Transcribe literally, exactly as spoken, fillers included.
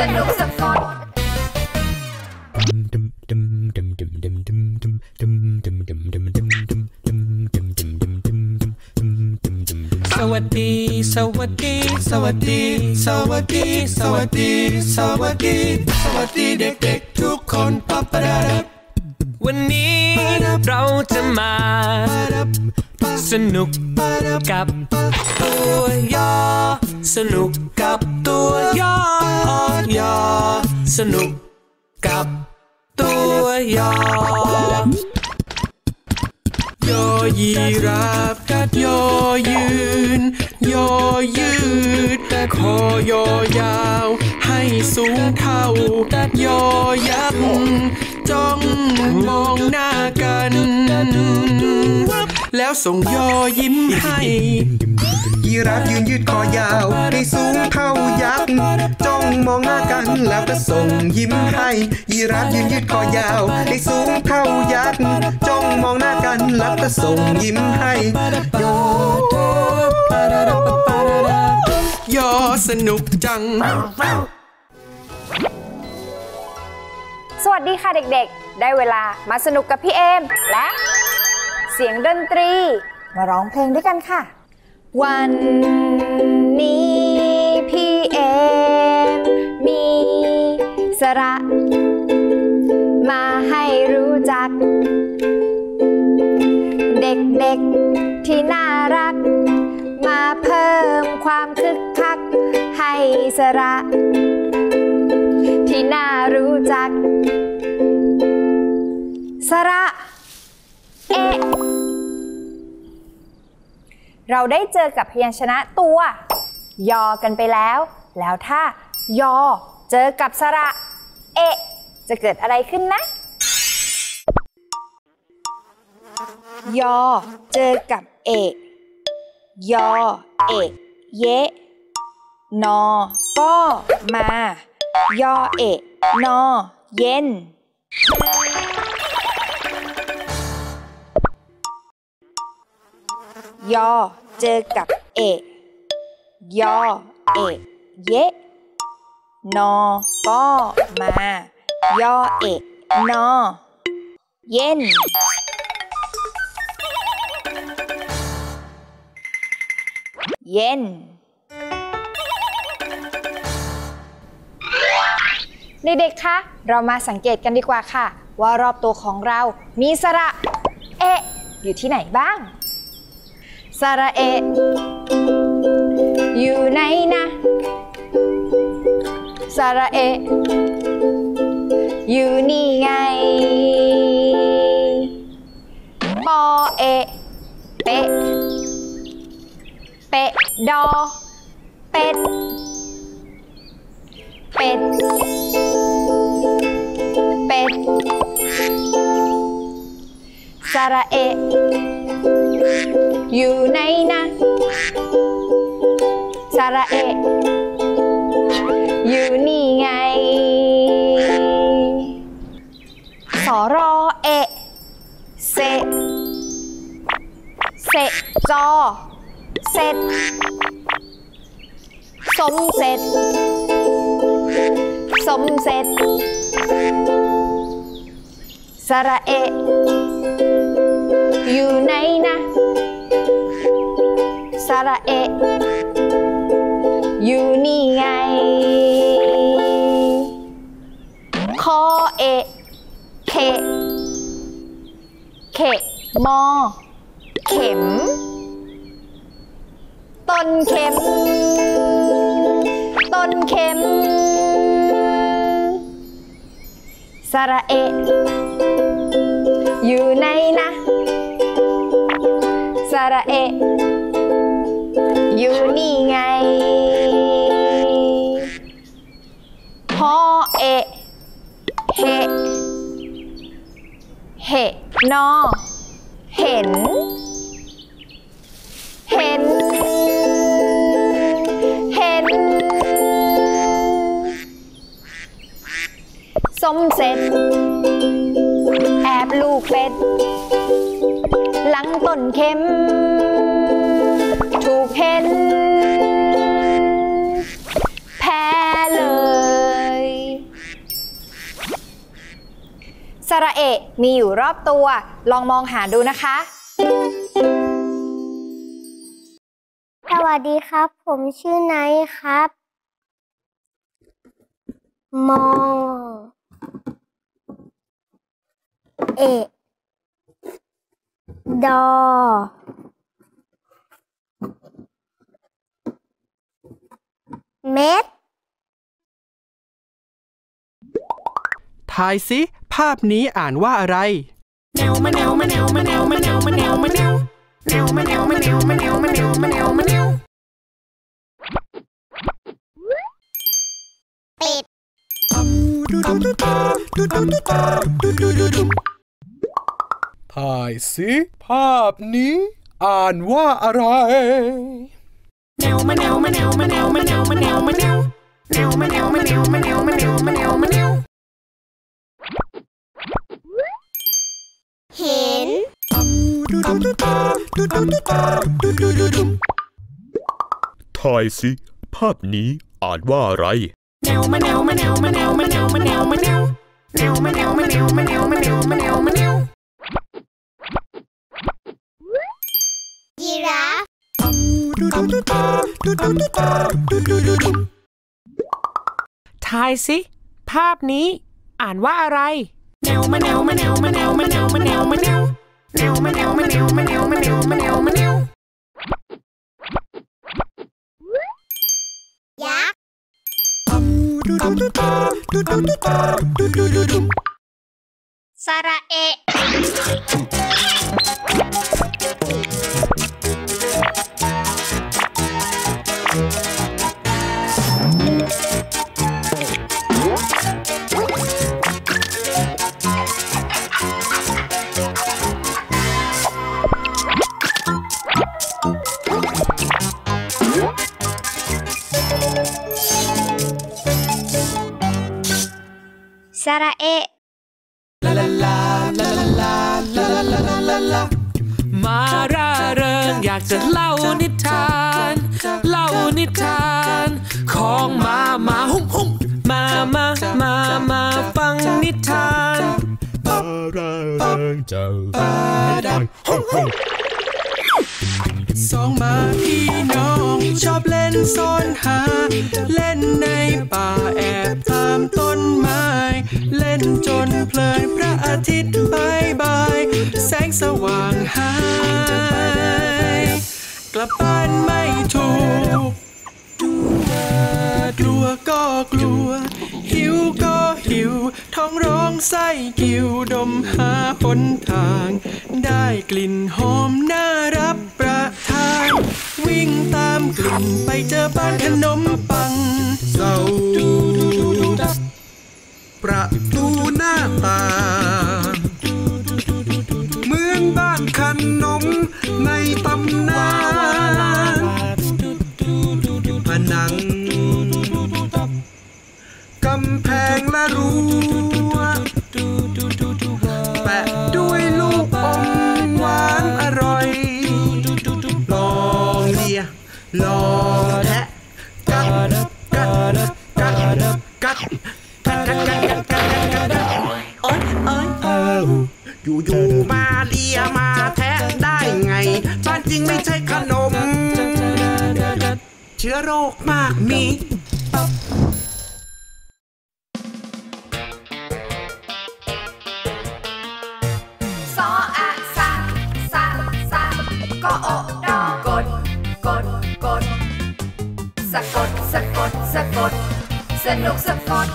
สนุกสปอร์ตสวัสดีสวัสดีสวัสดีสวัสดีสวัสดีสวัสดีสวัสดีเด็กๆทุกคนปะปะดับวันนี้เราจะมาสนุกกับตัวย่อสนุกกับตัวย่อย่อสนุกกับตัวย่อยอยีราฟกัดยอยืนยอยืดแต่คอยอยาวให้สูงเท่ากัดยอยักษ์จ้องมองหน้ากันแล้วส่งยอยิ้มให้ยีราฟยืนยืดคอยาวให้สูงเท่ายักษ์จ้องมองหน้ากันแล้วก็ส่งยิ้มให้ยีราฟยืนยืดคอยาวให้สูงเท่ายักษ์จ้องมองหน้ากันแล้วก็ส่งยิ้มให้ยอสนุกจังสวัสดีค่ะเด็กๆได้เวลามาสนุกกับพี่เอมและเสียงดนตรีมาร้องเพลงด้วยกันค่ะวันนี้พี่เอมมีสระมาให้รู้จักเด็กๆที่น่ารักมาเพิ่มความคึกคักให้สระที่น่ารู้จักสระเอเราได้เจอกับพยัญชนะตัวยอกันไปแล้วแล้วถ้ายอเจอกับสระเอจะเกิดอะไรขึ้นนะยอเจอกับเอยอเอเยนอก็มายอเอะนอเย็นยอเจอกับเอะยอเอะเยะนอก็มายอเอะนอเย็นเย็นเด็กๆคะเรามาสังเกตกันดีกว่าค่ะว่ารอบตัวของเรามีสระเอะอยู่ที่ไหนบ้างสระเอะอยู่ไหนนะสระเอะอยู่นี่ไงปอเอะเปะเปะดอเป็ดเป็ดเป็ดสระเอะอยู่ไหนนะสระเอะอยู่นี่ไงสรอเอะเสะเสะจอเสร็จสมเสร็จสมเสร็จสระเอะอยู่ไหนนะสระเอะอยู่นี่ไงคอเอะเคเขมอเข็มต้นเข็มต้นเข็มสระเอะอยู่ไหนนะสระเอะอยู่นี่ไงฮอเอะเฮเฮนอเห็นเห็นส้มเสร็จแอบลูกเป็ดหลังต้นเข็มถูกเห็นแพ้เลย ระเอะมีอยู่รอบตัวลองมองหาดูนะคะสวัสดีครับผมชื่อไนท์ครับมองเอะดอเม็ดทายสิภาพนี้อ่านว่าอะไรแนวมะแนวมะแนวมะแนวมะแนวมะแนวมะแนวแนวมะแนวมะแนวมะแนวมะแนวมะแนวมะแนวเป็ดถ่ายสิภาพนี้อ่านว่าอะไรแนวมะแนวมะแนวมะแนวมะแนวมะแนวมะแนวแนวมะแนวมะแนวมะแนวมะแนวมะแนวมะแนวเห็นถ่ายสิภาพนี้อ่านว่าอะไรแนวมะแนวมะแนวมะแนวมะแนวมะแนวมะแนวแนวมะแนวมะแนวมะแนวมะแนวมะแนวมะแนวยีราฟทายสิภาพนี้อ่านว่าอะไรแนวมะแนวมะแนวมะแนวมะแนวมะแนวมะแนวแนวมะแนวมะแนวมะแนวมะแนวมะแนวมะแนวยักษ์สระเอะสระเอะลาลาลาลาลาลาลาลาลามาร่าเริงอยากจะเล่านิทานเล่านิทานของมามาหุ่มหุ่มมามามามาฟังนิทานมาร่าเริงจะฟังนิทานหุ่มหุ่มสองมาพี่น้องชอบเล่นซ่อนหาเล่นในป่าแอบตามต้นไม้เล่นจนเพลินพระอาทิตย์บ่ายบ่ายแสงสว่างหายกลับบ้านไม่ถูกกลัวก็กลัวหิวก็หิวท้องร้องไส้กิวดมหาหนทางได้กลิ่นหอมน่ารับประทานวิ่งตามกลิ่นไปเจอบ้านขนมปังเสาประตูหน้าต่างเหมือนบ้านขนมในตำนานผนังกำแพงและรั้วแปะด้วยลูกอมหวานอร่อยลองเลียลองแทะกัดกัดกัดกัดกัดกัดกัดโอ๊ยโอ๊ยเอ้าอยู่ๆมาเลียมาแทะได้ไงบ้านจริงไม่ใช่ขนมเชื้อโรคมากมีสะกดสะกดสะกดสนุกสะกด